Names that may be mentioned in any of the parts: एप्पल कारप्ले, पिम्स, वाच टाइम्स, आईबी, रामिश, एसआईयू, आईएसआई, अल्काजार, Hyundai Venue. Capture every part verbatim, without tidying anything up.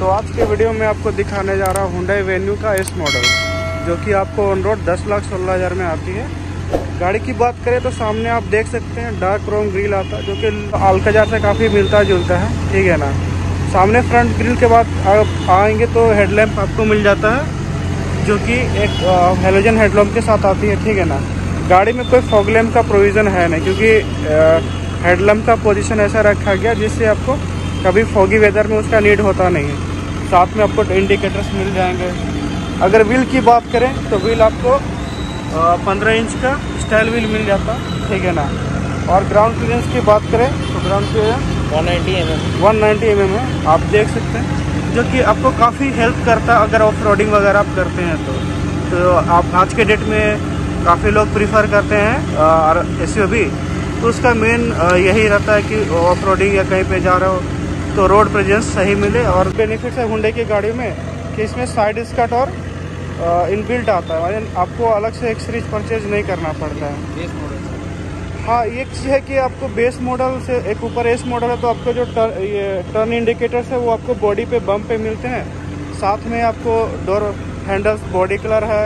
तो आज के वीडियो में आपको दिखाने जा रहा हूँ Hyundai Venue का एस मॉडल, जो कि आपको ऑन रोड दस लाख सोलह हज़ार में आती है। गाड़ी की बात करें तो सामने आप देख सकते हैं डार्क क्रोम ग्रिल आता है, जो कि अल्काजार से काफ़ी मिलता जुलता है, ठीक है ना। सामने फ्रंट ग्रिल के बाद आप आएंगे तो हेडलैम्प आपको मिल जाता है, जो कि एक हेलोजन हेडलैम्प के साथ आती है, ठीक है ना। गाड़ी में कोई फॉग लैम्प का प्रोविज़न है नहीं, क्योंकि हेडलैम्प का पोजीशन ऐसा रखा गया जिससे आपको कभी फॉगी वेदर में उसका नीड होता नहीं है। साथ में आपको इंडिकेटर्स मिल जाएंगे। अगर व्हील की बात करें तो व्हील आपको पंद्रह इंच का स्टाइल व्हील मिल जाता, ठीक है ना। और ग्राउंड क्लियरेंस की बात करें तो ground clearance one ninety M M है, आप देख सकते हैं, जो कि आपको काफ़ी हेल्प करता है अगर ऑफ रोडिंग वगैरह आप करते हैं तो, तो आप आज के डेट में काफ़ी लोग प्रीफर करते हैं और एसयूवी, तो उसका मेन यही रहता है कि ऑफ रोडिंग या कहीं पे जा रहे हो तो रोड प्रेजेंस सही मिले। और बेनिफिट्स है Hyundai की गाड़ियों में कि इसमें साइड स्कर्ट और इनबिल्ट आता है, यानी आपको अलग से एक सीरीज परचेज नहीं करना पड़ता है बेस मॉडल। हाँ, एक चीज़ है कि आपको बेस मॉडल से एक ऊपर एस मॉडल है, तो आपको जो टर्न ये टर्न इंडिकेटर्स है वो आपको बॉडी पे बम्प पे मिलते हैं। साथ में आपको डोर हैंडल्स बॉडी कलर है,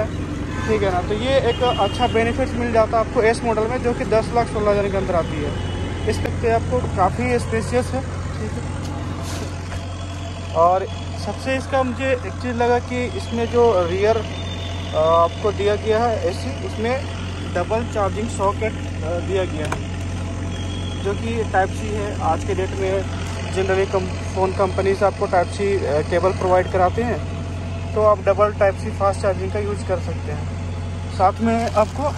ठीक है ना। तो ये एक अच्छा बेनिफिट्स मिल जाता है आपको एस मॉडल में, जो कि दस लाख सोलह हज़ार के अंदर आती है। इस तकते आपको काफ़ी स्पेशियस है, ठीक है। और सबसे इसका मुझे एक चीज़ लगा कि इसमें जो रियर आपको दिया गया है एसी, उसमें डबल चार्जिंग सॉकेट दिया गया है, जो कि टाइप सी है। आज के डेट में जनरली कम फ़ोन कंपनीज आपको टाइप सी केबल प्रोवाइड कराते हैं, तो आप double type C fast charging का यूज़ कर सकते हैं। साथ में आपको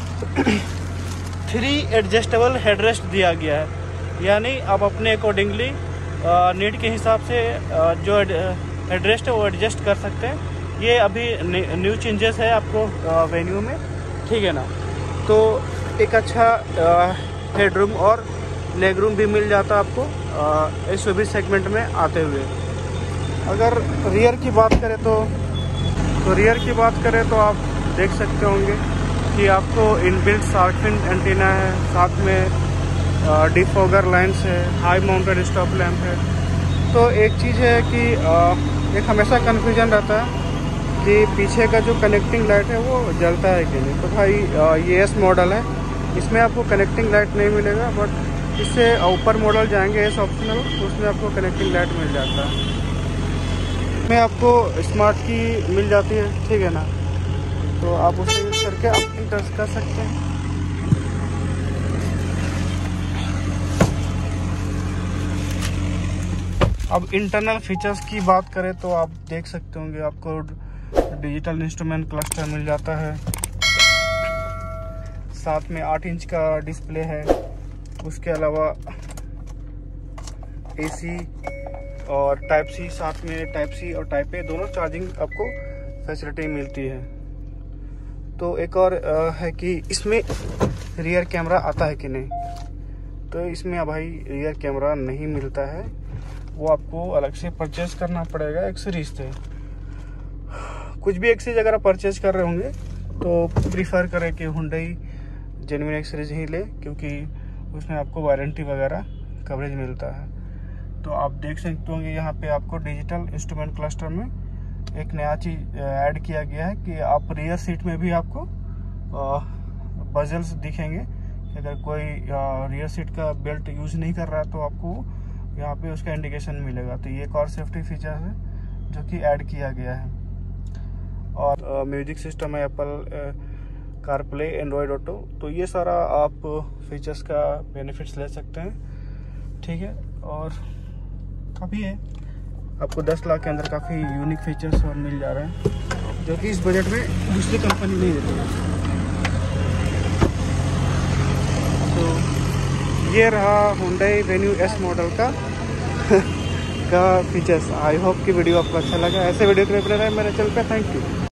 थ्री एडजस्टेबल हेडरेस्ट दिया गया है, यानी आप अपने अकॉर्डिंगली नीड के हिसाब से जो हेडरेस्ट है वो एडजस्ट कर सकते हैं। ये अभी न्यू चेंजेस है आपको वेन्यू में, ठीक है ना। तो एक अच्छा हेडरूम और लेग रूम भी मिल जाता आपको एसयूवी सेगमेंट में आते हुए। अगर रियर की बात करें तो तो रियर की बात करें तो आप देख सकते होंगे कि आपको इनबिल्ट शार्क फिन एंटीना है, साथ में डिफॉगर लाइन्स है, हाई माउंटेड स्टॉप लैम्प है। तो एक चीज़ है कि आ, एक हमेशा कन्फ्यूजन रहता है कि पीछे का जो कनेक्टिंग लाइट है वो जलता है कि नहीं। तो भाई आ, ये एस मॉडल है, इसमें आपको कनेक्टिंग लाइट नहीं मिलेगा, बट इससे ऊपर मॉडल जाएंगे एस ऑप्शनल, तो उसमें आपको कनेक्टिंग लाइट मिल जाता है। इसमें आपको स्मार्ट की मिल जाती है, ठीक है ना। तो आप उसे यूज करके आप इंटरेस्ट कर सकते हैं। अब इंटरनल फीचर्स की बात करें तो आप देख सकते होंगे आपको डिजिटल इंस्ट्रूमेंट क्लस्टर मिल जाता है। साथ में आठ इंच का डिस्प्ले है, उसके अलावा एसी और टाइप सी, साथ में टाइप सी और टाइप ए दोनों चार्जिंग आपको फैसिलिटी मिलती है। तो एक और है कि इसमें रियर कैमरा आता है कि नहीं, तो इसमें भाई रियर कैमरा नहीं मिलता है, वो आपको अलग से परचेज़ करना पड़ेगा एक सीरीज से। कुछ भी एक सीरीज अगर आप परचेज़ कर रहे होंगे तो प्रीफर करें कि Hyundai जेन्युइन एक सीरीज ही लें, क्योंकि उसमें आपको वारंटी वगैरह कवरेज मिलता है। तो आप देख सकते होंगे यहाँ पे आपको डिजिटल इंस्ट्रूमेंट क्लस्टर में एक नया चीज़ ऐड किया गया है कि आप रियर सीट में भी आपको बजल्स दिखेंगे। अगर कोई रियर सीट का बेल्ट यूज़ नहीं कर रहा तो आपको यहाँ पे उसका इंडिकेशन मिलेगा। तो ये एक और सेफ्टी फीचर है जो कि ऐड किया गया है। और म्यूजिक सिस्टम है एप्पल कारप्ले, एंड्रॉयड ऑटो, तो ये सारा आप फीचर्स का बेनिफिट्स ले सकते हैं, ठीक है। और काफ़ी है आपको दस लाख के अंदर, काफ़ी यूनिक फीचर्स और मिल जा रहे हैं, जो कि इस बजट में दूसरी कंपनी नहीं देती है। तो ये रहा Hyundai Venue एस मॉडल का का फीचर्स। आई होप कि वीडियो आपको अच्छा लगा। ऐसे वीडियो के लिए बने रहें मेरे चैनल पे। Thank you.